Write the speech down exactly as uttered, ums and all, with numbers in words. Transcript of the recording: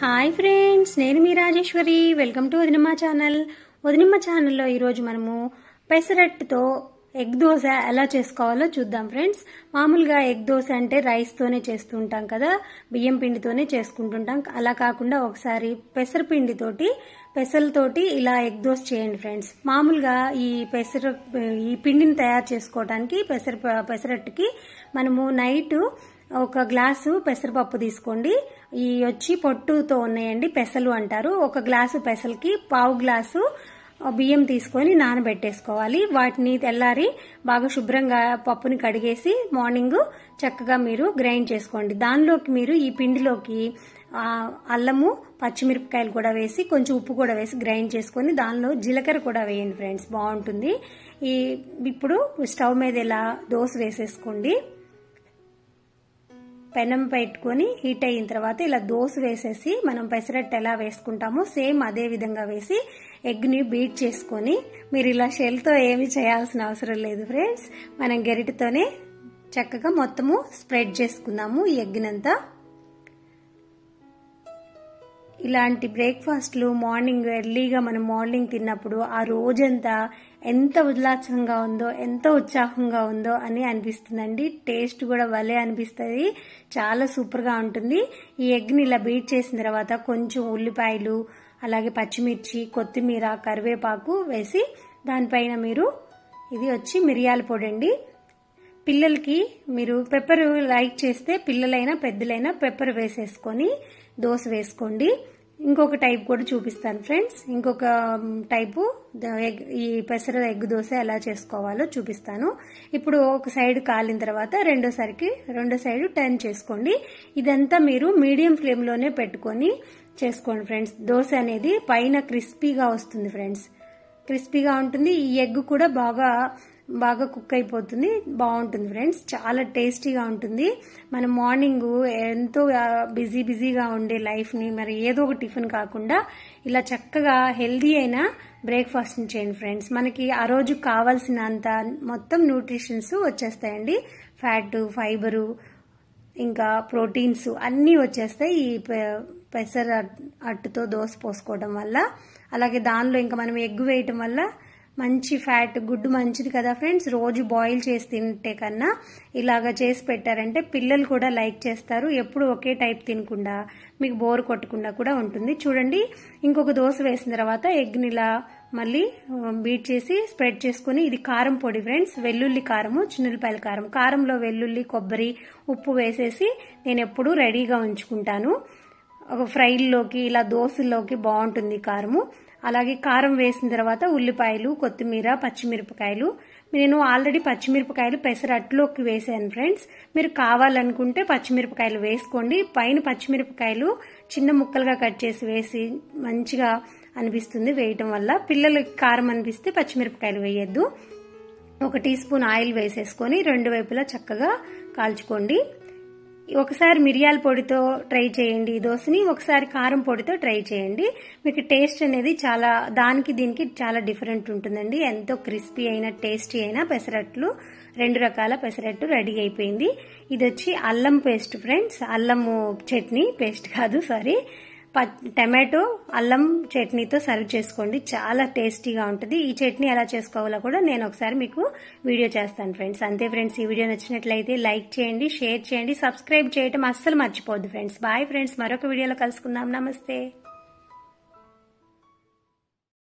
हाय friends नेनु मी Rajeshwari welcome to Vadinamma channel. Vadinamma channel लो ई रोजु मनमु पेसरट्टु तो ఎగ్ దోశ ఎలా చేసుకోవాలో చూద్దాం ఫ్రెండ్స్। మామూలుగా ఎగ్ దోశ అంటే రైస్ తోనే చేస్తుంటాం కదా, బియ్యం పిండితోనే చేసుకుంటుంటాం। అలా కాకుండా ఒకసారి పెసర పిండితోటి పెసల్ తోటి ఇలా ఎగ్ దోశ చేయండి ఫ్రెండ్స్। మామూలుగా ఈ పెసర ఈ పిండిని తయారు చేసుకోవడానికి పెసర పెసరట్టుకి మనము నైట్ ఒక గ్లాసు పెసరపప్పు తీసుకోండి। ఈ వచ్చి పొట్టుతో ఉన్నాయండి, పెసలు అంటారు। ఒక గ్లాసు పెసల్కి పావు గ్లాసు బియ్యం తీసుకొని నానబెట్టేసుకోవాలి। వాటిని తెల్లారి బాగా శుభ్రంగా పప్పుని కడిగేసి మార్నింగ్ చక్కగా మీరు గ్రైండ్ చేసుకోండి। దానిలోకి మీరు ఈ పిండిలోకి అల్లము పచ్చిమిరపకాయలు కూడా వేసి కొంచెం ఉప్పు కూడా వేసి గ్రైండ్ చేసుకొని దానిలో జీలకర్ర కూడా వేయండి ఫ్రెండ్స్, బాగుంటుంది। ఈ ఇప్పుడు స్టవ్ మీద ఇలా దోశ వేసేసుకోండి। పెనం పెట్టుకొని హీట్ అయిన తర్వాత ఇలా దోశ వేసేసి మనం పెసరట్టు ఎలా వేసుకుంటామో సేమ్ అదే విధంగా వేసి ఎగ్ని బీట్ చేసుకొని మీరు ఇలా షెల్తో ఏమి చేయాల్సిన అవసరం లేదు ఫ్రెండ్స్, మనం గరిటతోనే చక్కగా మొత్తము స్ప్రెడ్ చేసుకుందాము ఈ ఎగ్నంతా। ఇలాంటి బ్రేక్ఫాస్ట్లు మార్నింగ్ ఎర్లీగా మనం మార్నింగ్ తిన్నప్పుడు ఆ రోజంతా ఎంత ఉల్లాసంగా ఉందో ఎంత ఉత్సాహంగా ఉందో అని అనిపిస్తుందండి। టేస్ట్ కూడా భలే అనిపిస్తుంది, చాలా సూపర్గా ఉంటుంది। ఈ ఎగ్ని ఇలా బీట్ చేసిన తర్వాత కొంచెం ఉల్లిపాయలు అలాగే పచ్చిమిర్చి కొత్తిమీర కరివేపాకు వేసి దానిపైన మీరు ఇది వచ్చి మిరియాల పొడి అండి। పిల్లలకి మీరు పెప్పర్ లైక్ చేస్తే పిల్లలైనా పెద్దలైనా పెప్పర్ వేసేసుకొని దోశ వేసుకోండి। ఇంకొక టైప్ కూడా చూపిస్తాను ఫ్రెండ్స్, ఇంకొక టైపు ఈ పెసర ఎగ్ దోశ ఎలా చేసుకోవాలో చూపిస్తాను। ఇప్పుడు ఒక సైడ్ కాలిన తర్వాత రెండోసారికి రెండో సైడ్ టర్న్ చేసుకోండి। ఇదంతా మీరు మీడియం ఫ్లేమ్లోనే పెట్టుకొని చేసుకోండి ఫ్రెండ్స్। దోశ అనేది పైన క్రిస్పీగా వస్తుంది ఫ్రెండ్స్, క్రిస్పీగా ఉంటుంది। ఈ ఎగ్ కూడా బాగా బాగా కుక్ అయిపోతుంది, బాగుంటుంది ఫ్రెండ్స్, చాలా టేస్టీగా ఉంటుంది। మనం మార్నింగ్ ఎంతో బిజీ బిజీగా ఉండే లైఫ్ని మరి ఏదో ఒక టిఫిన్ కాకుండా ఇలా చక్కగా హెల్దీ అయిన బ్రేక్ఫాస్ట్ని చేయండి ఫ్రెండ్స్। మనకి ఆ రోజు కావాల్సినంత మొత్తం న్యూట్రిషన్స్ వచ్చేస్తాయండి, ఫ్యాట్ ఫైబరు ఇంకా ప్రోటీన్స్ అన్నీ వచ్చేస్తాయి ఈ పెసర అట్టుతో దోశ పోసుకోవడం వల్ల। అలాగే దానిలో ఇంకా మనం ఎగ్ వేయటం వల్ల మంచి ఫ్యాట్ గుడ్డు మంచిది కదా ఫ్రెండ్స్, రోజు బాయిల్ చేసి తింటే కన్నా ఇలాగా చేసి పెట్టారంటే పిల్లలు కూడా లైక్ చేస్తారు। ఎప్పుడు ఒకే టైప్ తినకుండా మీకు బోర్ కొట్టకుండా కూడా ఉంటుంది। చూడండి ఇంకొక దోశ వేసిన తర్వాత ఎగ్ని ఇలా మళ్ళీ బీట్ చేసి స్ప్రెడ్ చేసుకుని ఇది కారం పొడి ఫ్రెండ్స్, వెల్లుల్లి కారము చిన్నుల్లిపాయల కారం, కారంలో వెల్లుల్లి కొబ్బరి ఉప్పు వేసేసి నేను ఎప్పుడు రెడీగా ఉంచుకుంటాను। ఒక ఫ్రైల్లోకి ఇలా దోశల్లోకి బాగుంటుంది కారము। అలాగే కారం వేసిన తర్వాత ఉల్లిపాయలు కొత్తిమీర పచ్చిమిరపకాయలు, నేను ఆల్రెడీ పచ్చిమిరపకాయలు పెసరట్టులోకి వేసాను ఫ్రెండ్స్, మీరు కావాలనుకుంటే పచ్చిమిరపకాయలు వేసుకోండి। పైన పచ్చిమిరపకాయలు చిన్న ముక్కలుగా కట్ చేసి వేసి మంచిగా అనిపిస్తుంది వేయటం వల్ల। పిల్లలకి కారం అనిపిస్తే పచ్చిమిరపకాయలు వేయద్దు। ఒక టీ స్పూన్ ఆయిల్ వేసేసుకొని రెండు వైపులా చక్కగా కాల్చుకోండి। ఒకసారి మిరియాల పొడితో ట్రై చేయండి ఈ దోశని, ఒకసారి కారం పొడితో ట్రై చేయండి। మీకు టేస్ట్ అనేది చాలా దానికి దీనికి చాలా డిఫరెంట్ ఉంటుందండి, ఎంతో క్రిస్పీ అయిన టేస్టీ అయిన పెసరట్లు, రెండు రకాల పెసరట్టు రెడీ అయిపోయింది। ఇది వచ్చి అల్లం పేస్ట్ ఫ్రెండ్స్, అల్లము చట్నీ పేస్ట్ కాదు సారీ, టమాటో అల్లం చట్నీతో సర్వ్ చేసుకోండి, చాలా టేస్టీగా ఉంటుంది। ఈ చట్నీ ఎలా చేసుకోవాలో కూడా నేను ఒకసారి మీకు వీడియో చేస్తాను ఫ్రెండ్స్। అంతే ఫ్రెండ్స్, ఈ వీడియో నచ్చినట్లయితే లైక్ చేయండి, షేర్ చేయండి, సబ్స్క్రైబ్ చేయడం అస్సలు మర్చిపోద్దు ఫ్రెండ్స్। బాయ్ ఫ్రెండ్స్, మరొక వీడియోలో కలుసుకుందాం, నమస్తే।